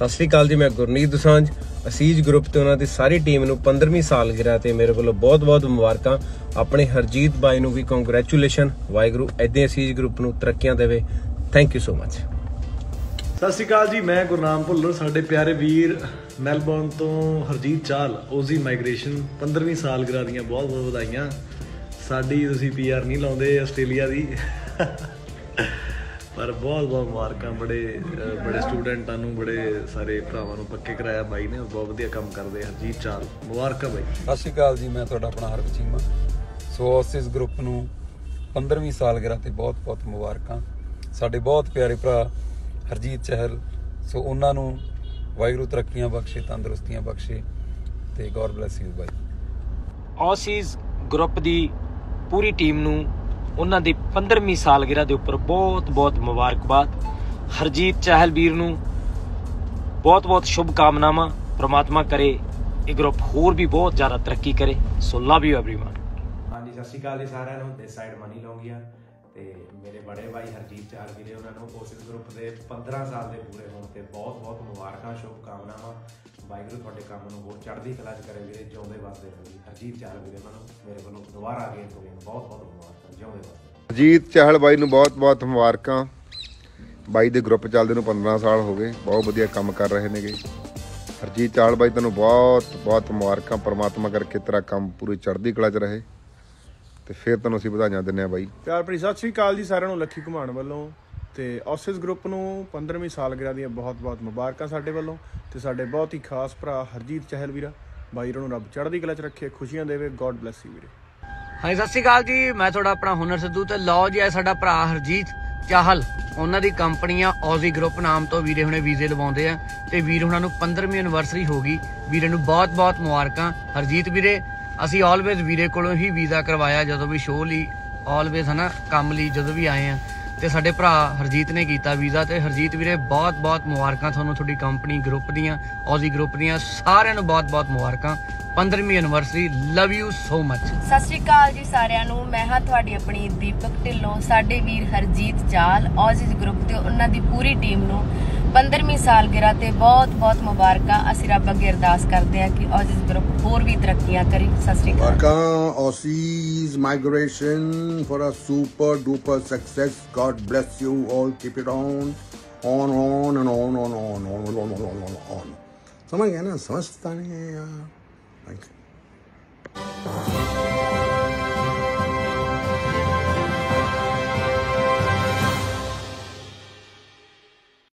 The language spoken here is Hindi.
सत श्री अकाल जी, मैं गुरनीत दुसांझ असीज ग्रुप ते उन्हां दी सारी टीम नूं 15वीं सालगिरह ते मेरे को बहुत बहुत मुबारकां। अपने हरजीत भाई नूं भी कंग्रेचुलेशन, वाहिगुरू ऐदे असीज ग्रुप नूं तरक्कियां देवे। Thank you so much. सत श्री अकाल जी, मैं गुरनाम भुल्लर। साडे प्यारे वीर ਮੈਲਬੌਰਨ ਤੋਂ ਹਰਜੀਤ ਚਾਹਲ ਓਜ਼ੀ ਮਾਈਗ੍ਰੇਸ਼ਨ 15ਵੀਂ ਸਾਲਗਿਰਾ ਦੀਆਂ ਬਹੁਤ ਬਹੁਤ ਵਧਾਈਆਂ। ਸਾਡੀ ਤੁਸੀਂ ਪੀਆਰ ਨਹੀਂ ਲਾਉਂਦੇ ਆਸਟ੍ਰੇਲੀਆ ਦੀ, ਪਰ ਬਹੁਤ ਬਹੁਤ ਮੁਬਾਰਕਾਂ। ਬੜੇ ਸਟੂਡੈਂਟਾਂ ਨੂੰ, ਬੜੇ ਸਾਰੇ ਭਰਾਵਾਂ ਨੂੰ ਪੱਕੇ ਕਰਾਇਆ ਬਾਈ ਨੇ। ਬਹੁਤ ਵਧੀਆ ਕੰਮ ਕਰਦੇ ਹਰਜੀਤ ਚਾਹਲ, ਮੁਬਾਰਕਾਂ ਬਾਈ। ਸਤਿ ਸ਼੍ਰੀ ਅਕਾਲ ਜੀ, ਮੈਂ ਤੁਹਾਡਾ ਆਪਣਾ ਹਰਜੀਤ ਚੀਮਾ। ਸੋ ਔਸਿਸ ਗਰੁੱਪ ਨੂੰ 15ਵੀਂ ਸਾਲਗਿਰਾ ਤੇ ਬਹੁਤ ਬਹੁਤ ਮੁਬਾਰਕਾਂ। ਸਾਡੇ ਬਹੁਤ ਪਿਆਰੇ ਭਰਾ ਹਰਜੀਤ ਚਾਹਲ, ਸੋ ਉਹਨਾਂ ਨੂੰ वाहिगुरू तरक्कियां बख्शे, तंदुरुस्तियां बख्शे ते गॉड ब्लेस यू भाई। ऑसीज ग्रुप दी पूरी टीम नूं उन्हां दी 15वीं सालगिरह दे उपर बहुत बहुत मुबारकबाद। हरजीत चाहल वीर नूं बहुत बहुत शुभकामनावां। परमात्मा करे ये ग्रुप होर भी बहुत ज़्यादा तरक्की करे। So love you everyone. हाँ जी, सत श्री अकाल जी सारिआं नूं। दिस साइड मनी लौंगिया ते मेरे बड़े भाई हरजीत चाहल वीरे, उन्होंने औसिस ग्रुप के 15 साल के पूरे होने से बहुत बहुत मुबारक शुभकामनावां। वाहिगुरू तुहाडे काम नूं होर चढ़दी कला च करे वीरे, जिउंदे वसदे रहो। हरजीत चाहल वीरे उन्होंने मेरे वालों दुबारा अगे तो बहुत बहुत मुबारक, जिउंदे वसदे। हरजीत चाहल भाई नूं बहुत बहुत मुबारक। भाई दे ग्रुप चलदे नूं 15 साल हो गए, बहुत वधिया काम कर रहे नेगे। हरजीत चाहल भाई तुहानूं बहुत बहुत मुबारक। परमात्मा करके तेरा काम पूरी चढ़दी कला च रहे। फिर तुहानूं असीं बधाइयां दिंदे आं बाई। प्यार भरी सत श्री अकाल जी सारिआं नूं। लक्खी घुमान वालों ते ऑसिस ग्रुप नूं 15वीं सालगिरह दीआं बहुत बहुत मुबारकां साडे वालों ते साडे बहुत ही खास भरा हरजीत चाहल वीरा भाई नूं रब चढ़दी कला च रखे, खुशियां देवे। गॉड ब्लेस यू वीरे। हाँ सत श्री अकाल जी, मैं तुहाडा अपना हुनर सिद्धू ते लओ जी है साडा भरा हरजीत चाहल। उन्हां दी कंपनी आ ऑजी ग्रुप नाम तो वीरे हुणे वीज़े लवाउंदे आ ते वीर हुणां नूं 15वीं एनिवर्सरी हो गई। वीरे नूं बहुत बहुत मुबारकां। हरजीत वीरे ਅਸੀਂ ਆਲਵੇਜ਼ ਵੀਰੇ ਕੋਲੋਂ ਹੀ ਵੀਜ਼ਾ ਕਰਵਾਇਆ, ਜਦੋਂ ਵੀ ਸ਼ੋਅ ਲਈ ਆਲਵੇਜ਼ ਹੈ ਨਾ, ਕੰਮ ਲਈ ਜਦੋਂ ਵੀ ਆਏ ਆ ਤੇ ਸਾਡੇ ਭਰਾ ਹਰਜੀਤ ਨੇ ਕੀਤਾ ਵੀਜ਼ਾ। ਤੇ ਹਰਜੀਤ ਵੀਰੇ ਬਹੁਤ ਬਹੁਤ ਮੁਬਾਰਕਾਂ ਤੁਹਾਨੂੰ, ਤੁਹਾਡੀ ਕੰਪਨੀ ਗਰੁੱਪ ਦੀਆਂ, ਔਜ਼ੀ ਗਰੁੱਪ ਦੀਆਂ ਸਾਰਿਆਂ ਨੂੰ ਬਹੁਤ ਬਹੁਤ ਮੁਬਾਰਕਾਂ। 15ਵੀਂ anniversary, love you so much. ਸਤਿ ਸ਼੍ਰੀ ਅਕਾਲ ਜੀ ਸਾਰਿਆਂ ਨੂੰ, ਮੈਂ ਹਾਂ ਤੁਹਾਡੀ ਆਪਣੀ ਦੀਪਕ ਢਿੱਲੋਂ। ਸਾਡੇ ਵੀਰ ਹਰਜੀਤ ਚਾਹਲ ਔਜ਼ੀ ਗਰੁੱਪ ਤੇ ਉਹਨਾਂ ਦੀ ਪੂਰੀ ਟੀਮ ਨੂੰ 15ਵੀं सालगिरह ते बहुत बहुत मुबारक। असीं रब अगे अरदास करते हैं कि ऑसिस ग्रुप होर भी तरक्कियां करे। सत श्री अकाल। Aussies migration for a super duper success. God bless you all. Keep it on on on and on on on on on on. समझ गए ना? समझता नहीं है यार।